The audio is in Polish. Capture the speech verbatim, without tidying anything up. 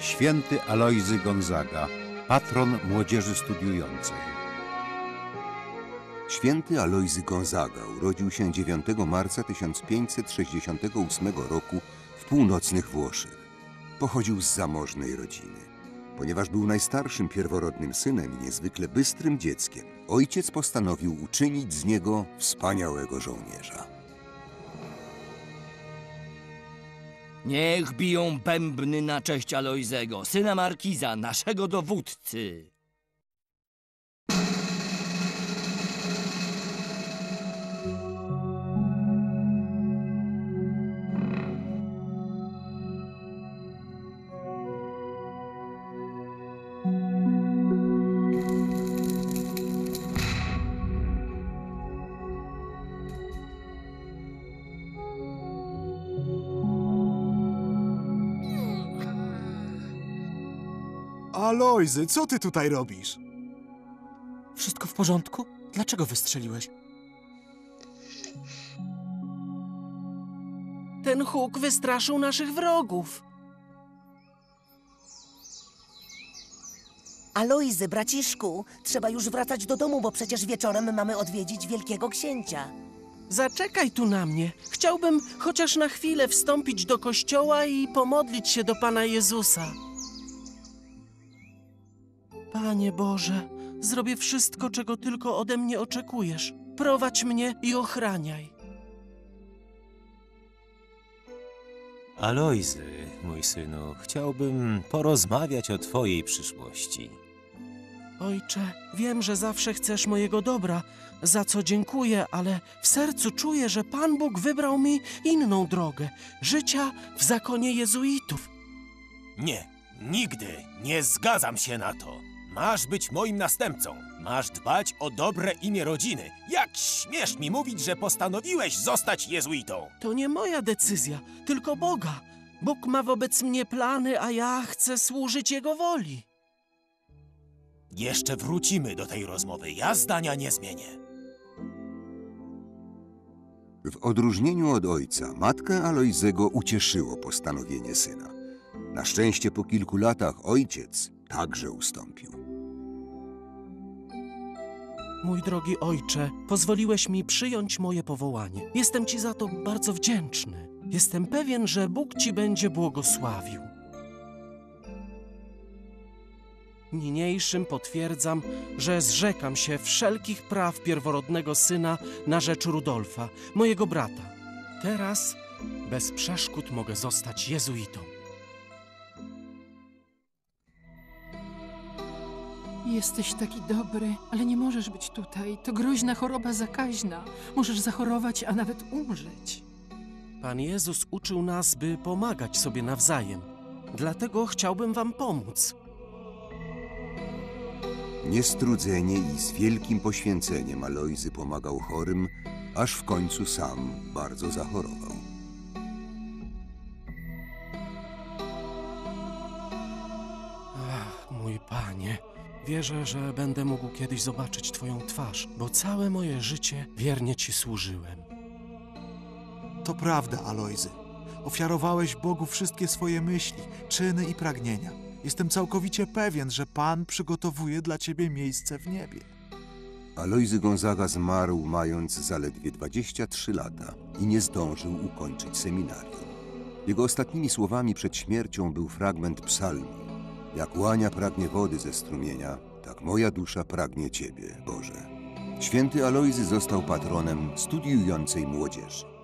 Święty Alojzy Gonzaga, patron młodzieży studiującej. Święty Alojzy Gonzaga urodził się dziewiątego marca tysiąc pięćset sześćdziesiątego ósmego roku w północnych Włoszech. Pochodził z zamożnej rodziny. Ponieważ był najstarszym pierworodnym synem i niezwykle bystrym dzieckiem, ojciec postanowił uczynić z niego wspaniałego żołnierza. Niech biją bębny na cześć Alojzego, syna markiza, naszego dowódcy. Alojzy, co ty tutaj robisz? Wszystko w porządku? Dlaczego wystrzeliłeś? Ten huk wystraszył naszych wrogów. Alojzy, braciszku, trzeba już wracać do domu, bo przecież wieczorem mamy odwiedzić wielkiego księcia. Zaczekaj tu na mnie. Chciałbym chociaż na chwilę wstąpić do kościoła i pomodlić się do Pana Jezusa. Panie Boże, zrobię wszystko, czego tylko ode mnie oczekujesz. Prowadź mnie i ochraniaj. Alojzy, mój synu, chciałbym porozmawiać o twojej przyszłości. Ojcze, wiem, że zawsze chcesz mojego dobra, za co dziękuję, ale w sercu czuję, że Pan Bóg wybrał mi inną drogę, życia w zakonie jezuitów. Nie, nigdy nie zgadzam się na to. Masz być moim następcą. Masz dbać o dobre imię rodziny. Jak śmiesz mi mówić, że postanowiłeś zostać jezuitą? To nie moja decyzja, tylko Boga. Bóg ma wobec mnie plany, a ja chcę służyć Jego woli. Jeszcze wrócimy do tej rozmowy. Ja zdania nie zmienię. W odróżnieniu od ojca, matkę Alojzego ucieszyło postanowienie syna. Na szczęście po kilku latach ojciec także ustąpił. Mój drogi ojcze, pozwoliłeś mi przyjąć moje powołanie. Jestem ci za to bardzo wdzięczny. Jestem pewien, że Bóg ci będzie błogosławił. Niniejszym potwierdzam, że zrzekam się wszelkich praw pierworodnego syna na rzecz Rudolfa, mojego brata. Teraz bez przeszkód mogę zostać jezuitą. Jesteś taki dobry, ale nie możesz być tutaj. To groźna choroba zakaźna. Możesz zachorować, a nawet umrzeć. Pan Jezus uczył nas, by pomagać sobie nawzajem. Dlatego chciałbym wam pomóc. Niestrudzenie i z wielkim poświęceniem Alojzy pomagał chorym, aż w końcu sam bardzo zachorował. Ach, mój Panie. Wierzę, że będę mógł kiedyś zobaczyć twoją twarz, bo całe moje życie wiernie ci służyłem. To prawda, Alojzy. Ofiarowałeś Bogu wszystkie swoje myśli, czyny i pragnienia. Jestem całkowicie pewien, że Pan przygotowuje dla ciebie miejsce w niebie. Alojzy Gonzaga zmarł, mając zaledwie dwadzieścia trzy lata i nie zdążył ukończyć seminarium. Jego ostatnimi słowami przed śmiercią był fragment psalmu. Jak łania pragnie wody ze strumienia, tak moja dusza pragnie Ciebie, Boże. Święty Alojzy został patronem studiującej młodzieży.